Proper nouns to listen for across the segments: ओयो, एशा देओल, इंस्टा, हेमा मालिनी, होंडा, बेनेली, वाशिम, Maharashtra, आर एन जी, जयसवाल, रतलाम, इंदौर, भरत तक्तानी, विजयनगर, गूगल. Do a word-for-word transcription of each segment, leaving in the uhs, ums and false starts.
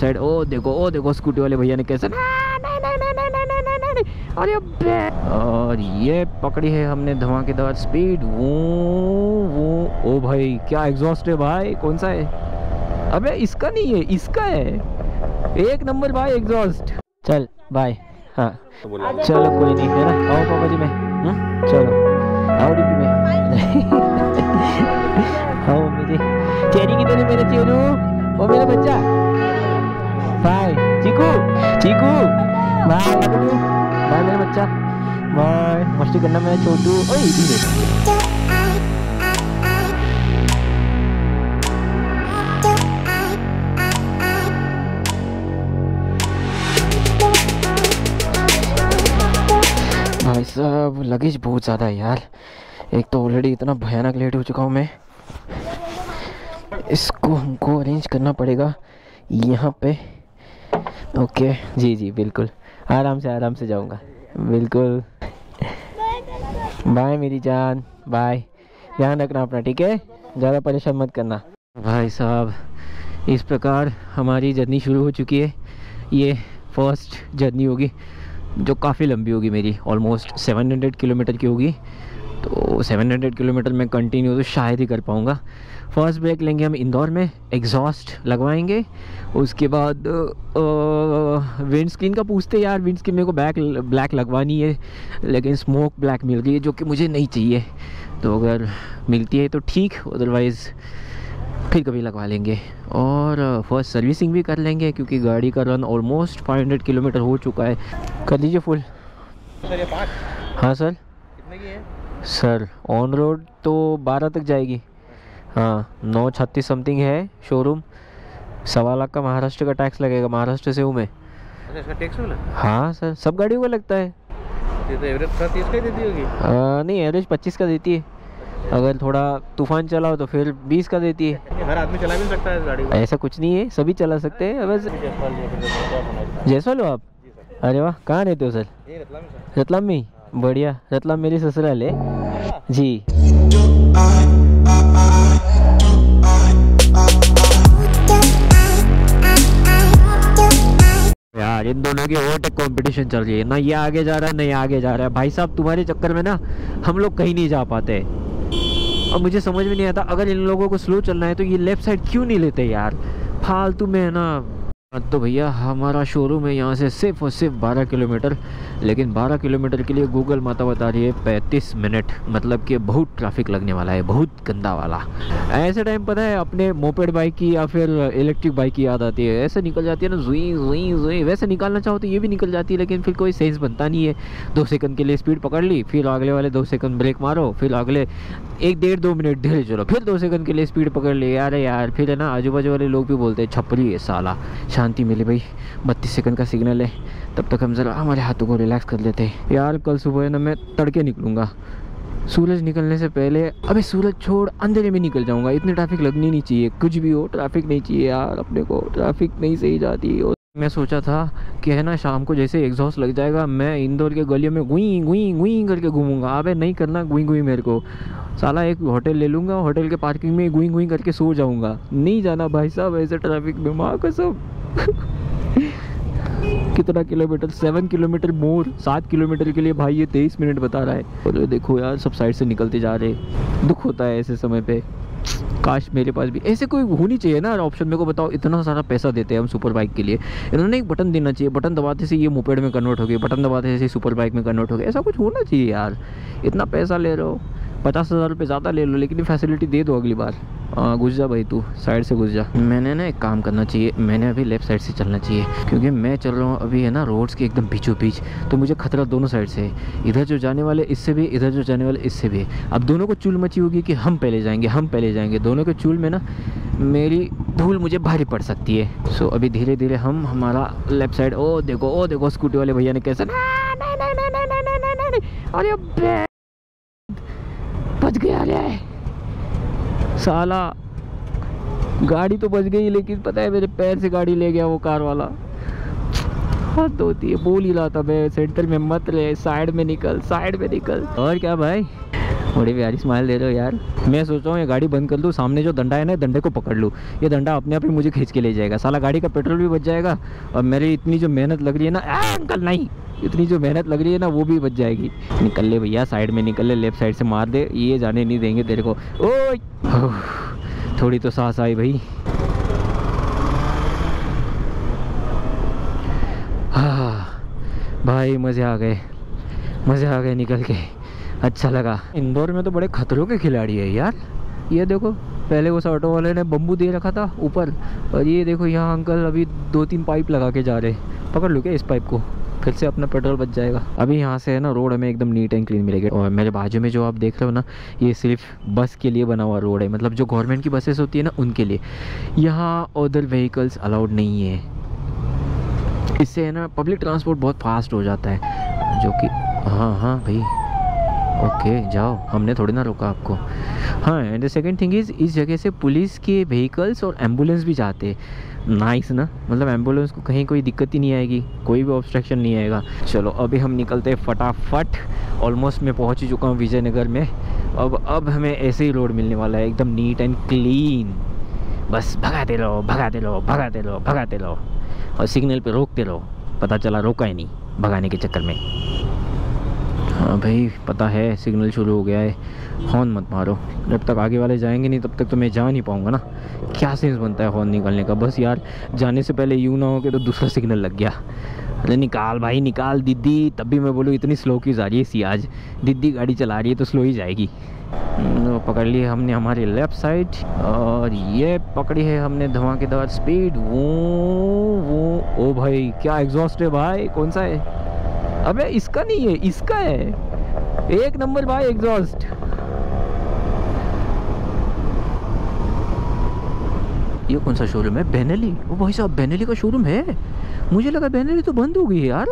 Side. ओ देखो ओ देखो scooty वाले भैया ने कैसे अरे, और ये पकड़ी है हमने धमाकेदार स्पीड। वो वो ओ भाई क्या एग्जॉस्ट है भाई, कौन सा है? अबे इसका नहीं है, इसका है। एक नंबर भाई एग्जॉस्ट। चल बाय। हाँ चलो कोई नहीं, है ना? आओ पापा जी में, हाँ चलो आओ डीपी में। आओ मुझे चेरी की तरह मेरा चेरू और मेरा बच्चा भाई चीकू चीकू भाई भाई मेरा बच्चा भाई मस्ती करना मेरा छोटू। ओए धीरे भाई साहब, लगेज बहुत ज़्यादा है यार। एक तो ऑलरेडी इतना भयानक लेट हो चुका हूँ मैं। इसको हमको अरेंज करना पड़ेगा यहाँ पे। ओके जी जी बिल्कुल, आराम से आराम से जाऊँगा बिल्कुल। बाय मेरी जान, बाय। ध्यान रखना अपना, ठीक है? ज़्यादा परेशान मत करना। भाई साहब, इस प्रकार हमारी जर्नी शुरू हो चुकी है। ये फर्स्ट जर्नी होगी जो काफ़ी लंबी होगी मेरी, ऑलमोस्ट सात सौ किलोमीटर की होगी। तो सात सौ किलोमीटर में कंटिन्यू तो शायद ही कर पाऊँगा। फर्स्ट ब्रेक लेंगे हम इंदौर में, एग्जॉस्ट लगवाएंगे। उसके बाद विंड स्क्रीन का पूछते यार। विंड स्क्रीन मेरे को ब्लैक ब्लैक लगवानी है, लेकिन स्मोक ब्लैक मिल गई है जो कि मुझे नहीं चाहिए। तो अगर मिलती है तो ठीक, अदरवाइज़ फिर कभी लगवा लेंगे। और फर्स्ट सर्विसिंग भी कर लेंगे क्योंकि गाड़ी का रन ऑलमोस्ट पाँच सौ किलोमीटर हो चुका है। कर लीजिए फुल। सर ये पाँच? हाँ सर। कितने की है? सर ऑन रोड तो बारह तक जाएगी। हाँ नौ छत्तीस समथिंग है शोरूम। सवा लाख का महाराष्ट्र का टैक्स लगेगा। महाराष्ट्र से हूँ मैं। अच्छा, इसका टैक्स होगा? हाँ सर, सब गाड़ियों का लगता है। तो एवरेज तीस का देती होगी? नहीं, एवरेज पच्चीस का देती है। अगर थोड़ा तूफान चला हो तो फिर बीस का देती है। हर आदमी चला भी सकता है इस गाड़ी को? ऐसा कुछ नहीं है, सभी चला सकते हैं। बस जयसवाल हो आप? अरे वाह, कहाँ रहते हो सर? रतलाम में। बढ़िया, रतलाम मेरी ससुराल है जी। यार इन दोनों की ओवरटेक कंपटीशन चल रही है ना, ये आगे जा रहा है ना ये आगे जा रहा है। भाई साहब, तुम्हारे चक्कर में ना हम लोग कहीं नहीं जा पाते। अब मुझे समझ में नहीं आता, अगर इन लोगों को स्लो चलना है तो ये लेफ्ट साइड क्यों नहीं लेते यार, फालतू में, है ना? तो भैया, हमारा शोरूम है यहाँ से सिर्फ और सिर्फ बारह किलोमीटर। लेकिन बारह किलोमीटर के लिए गूगल माता बता रही है पैंतीस मिनट, मतलब कि बहुत ट्रैफिक लगने वाला है, बहुत गंदा वाला। ऐसे टाइम पता है अपने मोपेड बाइक की या फिर इलेक्ट्रिक बाइक की याद आती है। ऐसे निकल जाती है ना, जुई जुई जुई। वैसे निकालना चाहो तो ये भी निकल जाती है, लेकिन फिर कोई सेंस बनता नहीं है। दो सेकंड के लिए स्पीड पकड़ ली, फिर अगले वाले दो सेकंड ब्रेक मारो, फिर अगले एक डेढ़ दो मिनट धीरे चलो, फिर दो सेकंड के लिए स्पीड पकड़ ली। यार यार फिर है ना, आजू बाजू वाले लोग भी बोलते हैं छपरी है साला। शांति मिली भाई, बत्तीस सेकंड का सिग्नल है, तब तक हम जरा हमारे हाथों को रिलैक्स कर लेते हैं। यार कल सुबह ना मैं तड़के निकलूँगा, सूरज निकलने से पहले। अबे सूरज छोड़, अंधेरे में निकल जाऊँगा। इतनी ट्रैफिक लगनी नहीं चाहिए, कुछ भी हो ट्रैफिक नहीं चाहिए यार। अपने को ट्रैफिक नहीं सही जाती। मैं सोचा था कि है ना, शाम को जैसे एग्जॉस्ट लग जाएगा मैं इंदौर के गलियों में गुई गुई गुई करके घूमूंगा। अबे नहीं करना गुई गुई, मेरे को साला एक होटल ले लूँगा, होटल के पार्किंग में गुई गुई करके सो जाऊँगा। नहीं जाना भाई साहब ऐसे ट्रैफिक में, माँ कसम। कितना किलोमीटर? सेवन किलोमीटर मोर। सात किलोमीटर के लिए भाई ये तेईस मिनट बता रहा है। और देखो यार, सब साइड से निकलते जा रहे। दुख होता है ऐसे समय पे। काश मेरे पास भी ऐसे कोई होनी चाहिए ना ऑप्शन। मेरे को बताओ, इतना सारा पैसा देते हैं हम सुपर बाइक के लिए, इन्होंने एक बटन देना चाहिए। बटन दबाते से ये मोपेड में कन्वर्ट हो गई, बटन दबाते से सुपर बाइक में कन्वर्ट हो गई। ऐसा कुछ होना चाहिए यार। इतना पैसा ले रहे हो, पचास हज़ार रुपये ज़्यादा ले लो, लेकिन फैसिलिटी दे दो अगली बार। घुस जा भाई, तू साइड से घुस जा। मैंने ना एक काम करना चाहिए, मैंने अभी लेफ़्ट साइड से चलना चाहिए क्योंकि मैं चल रहा हूँ अभी है ना रोड्स के एकदम बीचों बीच। तो मुझे खतरा दोनों साइड से है, इधर जो जाने वाले इससे भी, इधर जो जाने वाले इससे भी। अब दोनों को चूल मची होगी कि हम पहले जाएंगे हम पहले जाएंगे। दोनों के चूल में ना मेरी भूल मुझे भारी पड़ सकती है। सो अभी धीरे धीरे हम हमारा लेफ़्ट साइड। ओ देखो ओ देखो स्कूटी वाले भैया ने कैसे, अरे बच गया रे साला। गाड़ी तो बच गई, लेकिन पता है मेरे पैर से गाड़ी ले गया वो कार वाला। हद होती है, बोल ही रहा था मैं सेंटर में मत रहे, साइड में निकल साइड में निकल। और क्या भाई, बड़ी प्यारी स्माइल दे रहे हो यार। मैं सोच रहा हूँ ये गाड़ी बंद कर लूँ, सामने जो डंडा है ना डंडे को पकड़ लूँ, ये डंडा अपने आप ही मुझे खींच के ले जाएगा। साला गाड़ी का पेट्रोल भी बच जाएगा और मेरी इतनी जो मेहनत लग रही है ना, अंकल नहीं, इतनी जो मेहनत लग रही है ना वो भी बच जाएगी। निकल ले भैया, साइड में निकल ले, लेफ्ट साइड से मार दे, ये जाने नहीं देंगे तेरे को। ओ थोड़ी तो सांस आई भाई। भाई मज़े आ गए, मज़े आ गए निकल के, अच्छा लगा। इंदौर में तो बड़े खतरों के खिलाड़ी है यार। ये देखो पहले उस ऑटो वाले ने बम्बू दे रखा था ऊपर, और ये देखो यहाँ अंकल अभी दो तीन पाइप लगा के जा रहे। पकड़ लूँ क्या इस पाइप को, फिर से अपना पेट्रोल बच जाएगा। अभी यहाँ से है ना रोड हमें एकदम नीट एंड क्लीन मिलेगी। और मेरे बाजू में जो आप देख रहे हो ना, ये सिर्फ बस के लिए बना हुआ रोड है, मतलब जो गवर्नमेंट की बसेस होती है ना उनके लिए। यहाँ अदर व्हीकल्स अलाउड नहीं है, इससे है ना पब्लिक ट्रांसपोर्ट बहुत फास्ट हो जाता है। जो कि हाँ हाँ भाई ओके जाओ, हमने थोड़ी ना रोका आपको। हाँ and the second thing is, इस जगह से पुलिस के व्हीकल्स और एम्बुलेंस भी जाते हैं। नाइस ना, मतलब एम्बुलेंस को कहीं कोई दिक्कत ही नहीं आएगी, कोई भी ऑब्स्ट्रक्शन नहीं आएगा। चलो अभी हम निकलते हैं फटाफट। ऑलमोस्ट मैं पहुंच ही चुका हूं विजयनगर में। अब अब हमें ऐसे ही रोड मिलने वाला है, एकदम नीट एंड क्लीन। बस भगाते रहो भगाते रहो भगाते रहो भगाते रहो और सिग्नल पे रोकते रहो। पता चला रोका ही नहीं भगाने के चक्कर में। हाँ भाई पता है सिग्नल शुरू हो गया है, हॉर्न मत मारो। जब तक आगे वाले जाएंगे नहीं तब तक तो मैं जा नहीं पाऊँगा ना। क्या सेंस बनता है हॉर्न निकालने का। बस यार जाने से पहले यूँ ना हो कि तो दूसरा सिग्नल लग गया। अरे निकाल भाई निकाल दीदी, तब भी मैं बोलूँ इतनी स्लो क्यों जा रही है सी। आज दीदी गाड़ी चला रही है तो स्लो ही जाएगी। तो पकड़ लिए हमने हमारे लेफ़्ट साइड, और ये पकड़ी है हमने धमाकेदार स्पीड। वो वो ओ भाई क्या एग्जॉस्ट है भाई, कौन सा है। अबे इसका नहीं है, इसका है। एक नंबर भाई एग्जॉस्ट। ये कौन सा शोरूम है, बेनेली। ओ भाई साहब बेनेली का शोरूम है। मुझे लगा बेनेली तो बंद हो गई है यार,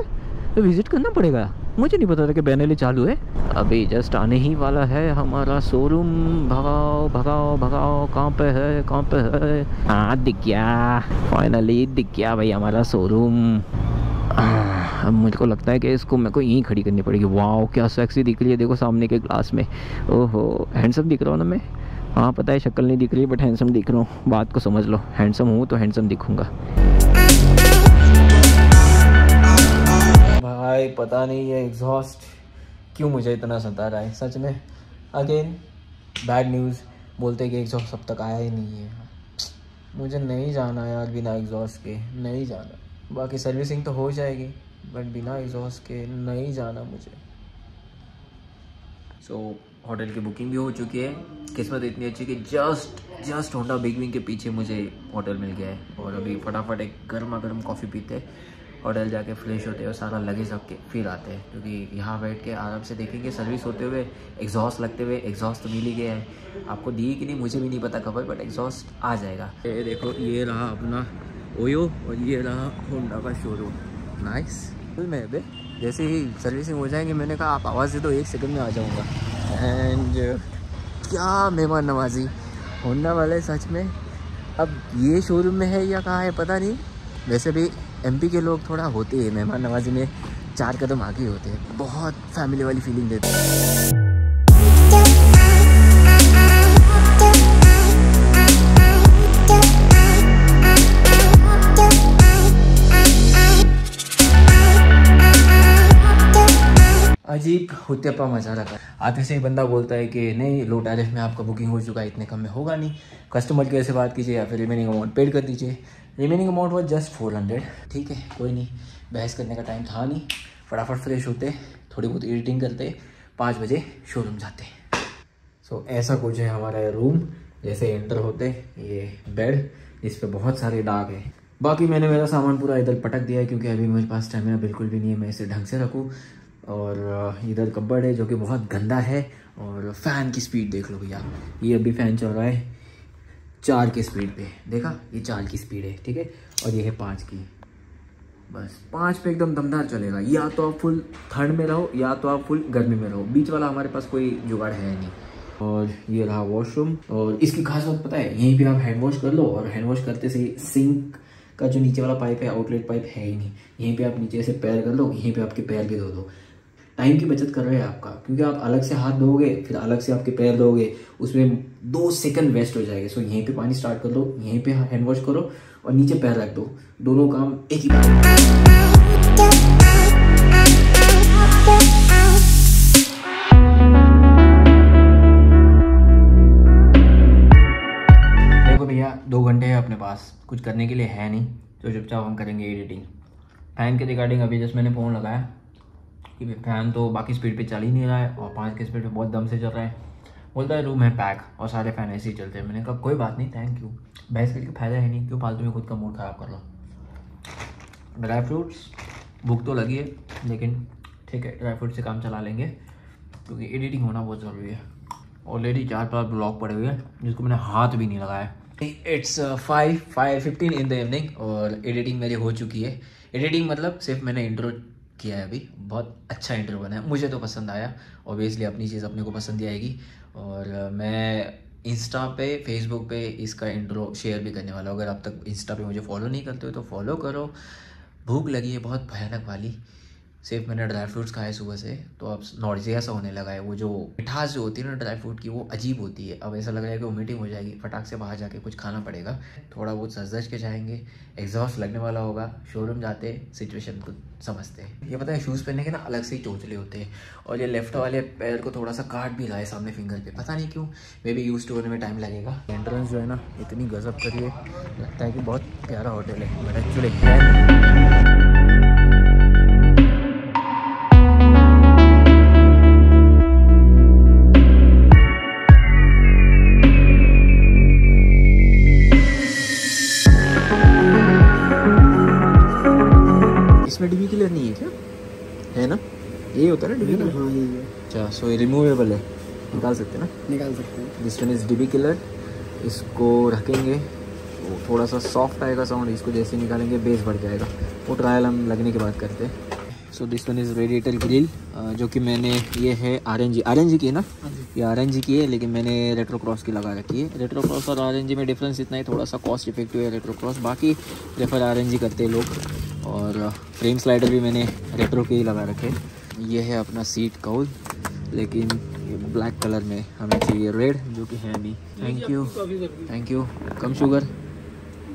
तो विजिट करना पड़ेगा। मुझे नहीं पता था कि बेनेली चालू है। अभी जस्ट आने ही वाला है हमारा शोरूम। भगाओ भगाओ भगाओ, कहाँ पे है कहाँ पे है। हाँ दिख गया, फाइनली दिख गया भाई हमारा शोरूम। अब मुझको लगता है कि इसको मेरे को यहीं खड़ी करनी पड़ेगी। वाओ क्या सेक्सी दिख रही है, देखो सामने के ग्लास में। ओहो हैंडसम दिख रहा हूँ ना मैं। हाँ पता है शक्ल नहीं दिख रही बट हैंडसम दिख रहा हूँ, बात को समझ लो। हैंडसम हूँ तो हैंडसम दिखूँगा भाई। पता नहीं ये एग्जॉस्ट क्यों मुझे इतना सता रहा है सच में। अगेन बैड न्यूज़, बोलते कि एग्जॉस्ट अब तक आया ही नहीं है। मुझे नहीं जाना यार बिना एग्जॉस्ट के, नहीं जाना। बाकी सर्विसिंग तो हो जाएगी बट बिना एग्जॉस्ट के नहीं जाना मुझे। सो so, होटल की बुकिंग भी हो चुकी है। किस्मत इतनी अच्छी कि just just होंडा Big Wing के पीछे मुझे होटल मिल गया है। और अभी फटाफट एक गर्मा गर्म कॉफ़ी पीते हैं, होटल जाके फ्रेश होते हैं और सारा लगेज रख के फिर आते हैं। क्योंकि यहाँ बैठ के आराम से देखेंगे सर्विस होते हुए, एग्जॉस्ट लगते हुए। एग्जॉस्ट तो मिल ही गया है, आपको दी कि नहीं मुझे भी नहीं पता खबर, बट एग्जॉस्ट आ जाएगा। ये देखो ये रहा अपना ओयो और ये रहा होंडा का शोरूम। नाइस। मैं अभी जैसे ही सर्विसिंग हो जाएंगे मैंने कहा आप आवाज़ दे दो एक सेकंड में आ जाऊंगा। एंड क्या मेहमान नवाजी होंडा वाले सच में। अब ये शोरूम में है या कहाँ है पता नहीं। वैसे भी एमपी के लोग थोड़ा होते हैं मेहमान नवाजी में, चार कदम आगे होते हैं, बहुत फैमिली वाली फीलिंग देते हैं। अजीब हुत्यापा मजा रखा। आते से ही बंदा बोलता है कि नहीं लो टैरिफ में आपका बुकिंग हो चुका है, इतने कम में होगा नहीं। कस्टमर की ऐसे बात कीजिए या फिर रिमेनिंग अमाउंट पेड कर दीजिए। Remaining amount was just four hundred. ठीक है कोई नहीं, बहस करने का टाइम था नहीं। फटाफट फ्रेश होते, थोड़ी बहुत एडिटिंग करते, पाँच बजे शोरूम जाते। सो so, ऐसा कुछ है हमारा रूम। जैसे एंटर होते ये बेड जिस पर बहुत सारे दाग हैं। बाकी मैंने मेरा सामान पूरा इधर पटक दिया है क्योंकि अभी मेरे पास स्टेमिना बिल्कुल भी नहीं है मैं इसे ढंग से रखूँ। और इधर कब्बड़ है जो कि बहुत गंदा है। और फ़ैन की स्पीड देख लो भैया, ये अभी फ़ैन चल रहा है चार की स्पीड पे। देखा ये चार की स्पीड है ठीक है, और ये है पाँच की। बस पाँच पे एकदम दमदार चलेगा। या तो आप फुल ठंड में रहो या तो आप फुल गर्मी में रहो, बीच वाला हमारे पास कोई जुगाड़ है नहीं। और ये रहा वॉशरूम, और इसकी खास बात पता है यहीं पर आप हैंड वॉश कर लो। और हैंड वॉश करते से सिंक का जो नीचे वाला पाइप है आउटलेट पाइप है ही नहीं, यहीं पर आप नीचे से पैर कर लो, यहीं पर आपके पैर भी धो दो। टाइम की बचत कर रहे हैं आपका, क्योंकि आप अलग से हाथ धोओगे फिर अलग से आपके पैर धोओगे, उसमें दो सेकंड वेस्ट हो जाएंगे। सो यहीं पे पानी स्टार्ट कर दो, यहीं पे हैंड वॉश करो और नीचे पैर रख दो, दोनों काम एक ही बार। दो घंटे है अपने पास, कुछ करने के लिए है नहीं, तो चुपचाप हम करेंगे एडिटिंग। फैन के रिगार्डिंग अभी जस्ट मैंने फ़ोन लगाया कि फैन तो बाकी स्पीड पे चल ही नहीं रहा है और पाँच की स्पीड पे बहुत दम से चल रहा है। बोलता है रूम है पैक और सारे फैन ऐसे ही चलते हैं। मैंने कहा कोई बात नहीं, थैंक यू, बहस करके फ़ायदा है नहीं, क्यों फालतू में खुद का मूड ख़राब कर लो। ड्राई फ्रूट्स भूख तो लगी है लेकिन ठीक है, ड्राई फ्रूट से काम चला लेंगे क्योंकि एडिटिंग होना बहुत ज़रूरी है। ऑलरेडी चार पाँच ब्लॉग पड़े हुए हैं जिसको मैंने हाथ भी नहीं लगाया। It's five five fifteen in the evening और एडिटिंग मेरी हो चुकी है। एडिटिंग मतलब सिर्फ मैंने इंट्रो किया है, अभी बहुत अच्छा इंट्रो बना है, मुझे तो पसंद आया। ऑब्वियसली अपनी चीज़ अपने को पसंद आएगी और मैं इंस्टा पे फेसबुक पे इसका इंट्रो शेयर भी करने वाला हूँ। अगर आप तक इंस्टा पे मुझे फॉलो नहीं करते हो तो फॉलो करो। भूख लगी है बहुत भयानक वाली, सिर्फ मैंने ड्राई फ्रूट्स खाए सुबह से तो अब नॉइजी ऐसा होने लगा है। वो जो मिठास जो होती है ना ड्राई फ्रूट की वो अजीब होती है। अब ऐसा लग रहा है कि वोमिटिंग हो जाएगी, फटाक से बाहर जाके कुछ खाना पड़ेगा। थोड़ा बहुत सज-धज के जाएंगे, एग्जॉस्ट लगने वाला होगा। शोरूम जाते सिचुएशन को समझते हैं। ये पता है शूज़ पहनने के ना अलग से ही चोचले होते हैं और ये लेफ्ट वाले पैर को थोड़ा सा काट भी रहा है सामने फिंगर पे, पता नहीं क्यों। मे बी यूज टू होने में टाइम लगेगा। एंट्रेंस जो है ना इतनी गजब करिए, लगता है कि बहुत प्यारा होटल है बट एक्चुअली डिबी क्लियर नहीं है क्या, है ना? ये होता है ना डिबी क्लियर। हाँ ये है। अच्छा, सो ये रिमूवेबल है, निकाल सकते हैं ना? निकाल सकते हैं। दिस वन इज डिबी क्लियर। इसको रखेंगे, वो थोड़ा सा सॉफ्ट आएगा साउंड, इसको जैसे निकालेंगे बेस बढ़ जाएगा। वो ट्रायल हम लगने के बाद करते हैं। So this one is radiator grill, जो कि मैंने ये है आर एन जी आर एन जी की है ना, ये आर एन जी की है लेकिन मैंने रेट्रो क्रॉस की लगा रखी है। रेट्रो क्रॉस और आर एन जी में डिफरेंस इतना ही, थोड़ा सा कॉस्ट इफेक्टिव है रेट्रो क्रॉस, बाकी रेफर आर एन जी करते हैं लोग। और फ्रेम स्लाइडर भी मैंने रेट्रो के ही लगा रखे। ये है अपना सीट कवर, लेकिन ब्लैक कलर में हमें चाहिए रेड, जो कि है नहीं। थैंक यू थैंक यू कम शुगर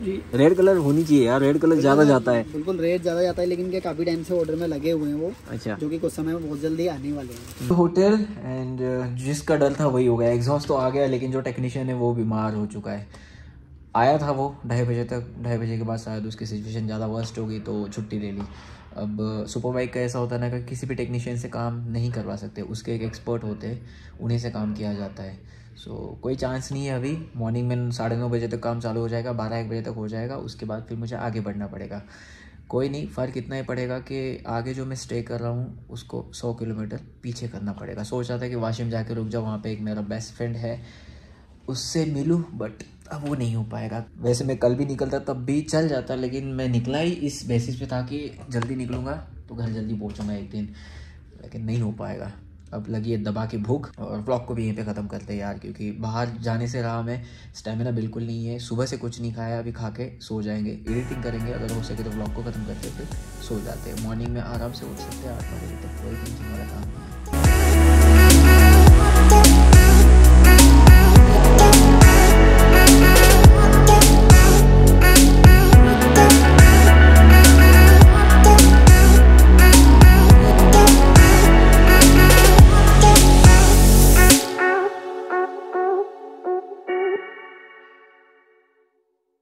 जी, रेड कलर होनी चाहिए यार, रेड कलर ज़्यादा जाता है। बिल्कुल रेड ज़्यादा जाता है, लेकिन क्या काफ़ी टाइम से ऑर्डर में लगे हुए हैं वो। अच्छा, जो कि कुछ समय में बहुत जल्दी आने वाले हैं। होटल एंड जिसका डर था वही हो गया, एग्जॉस्ट तो आ गया लेकिन जो टेक्नीशियन है वो बीमार हो चुका है। आया था वो ढाई बजे तक, ढाई बजे के बाद शायद उसकी सिचुएशन ज़्यादा वर्स्ट हो गई तो छुट्टी ले ली। अब सुपर बाइक का ऐसा होता है ना कि किसी भी टेक्नीशियन से काम नहीं करवा सकते, उसके एक एक्सपर्ट होते हैं, उन्हीं से काम किया जाता है। सो so, कोई चांस नहीं है अभी। मॉर्निंग में साढ़े नौ बजे तक काम चालू हो जाएगा, बारह एक बजे तक हो जाएगा, उसके बाद फिर मुझे आगे बढ़ना पड़ेगा। कोई नहीं, फ़र्क इतना ही पड़ेगा कि आगे जो मैं स्टे कर रहा हूँ उसको सौ किलोमीटर पीछे करना पड़ेगा। सोच रहा था कि वाशिम जाके रुक जाओ, वहाँ पर एक मेरा बेस्ट फ्रेंड है उससे मिलूँ, बट अब वो नहीं हो पाएगा। वैसे मैं कल भी निकलता तब भी चल जाता, लेकिन मैं निकला ही इस बेसिस पे था कि जल्दी निकलूँगा तो घर जल्दी पहुँचूँगा एक दिन, लेकिन नहीं हो पाएगा। अब लगी है दबा की भूख और व्लॉग को भी यहीं पे ख़त्म करते हैं यार, क्योंकि बाहर जाने से रहा मैं, स्टेमिना बिल्कुल नहीं है, सुबह से कुछ नहीं खाया। अभी खा के सो जाएंगे, एडिटिंग करेंगे, अगर हो सके तो व्लॉग को ख़त्म करते फिर सो जाते हैं। मॉर्निंग में आराम से उठ सकते हैं आठ बजे तक, कोई टेंशन वाला काम।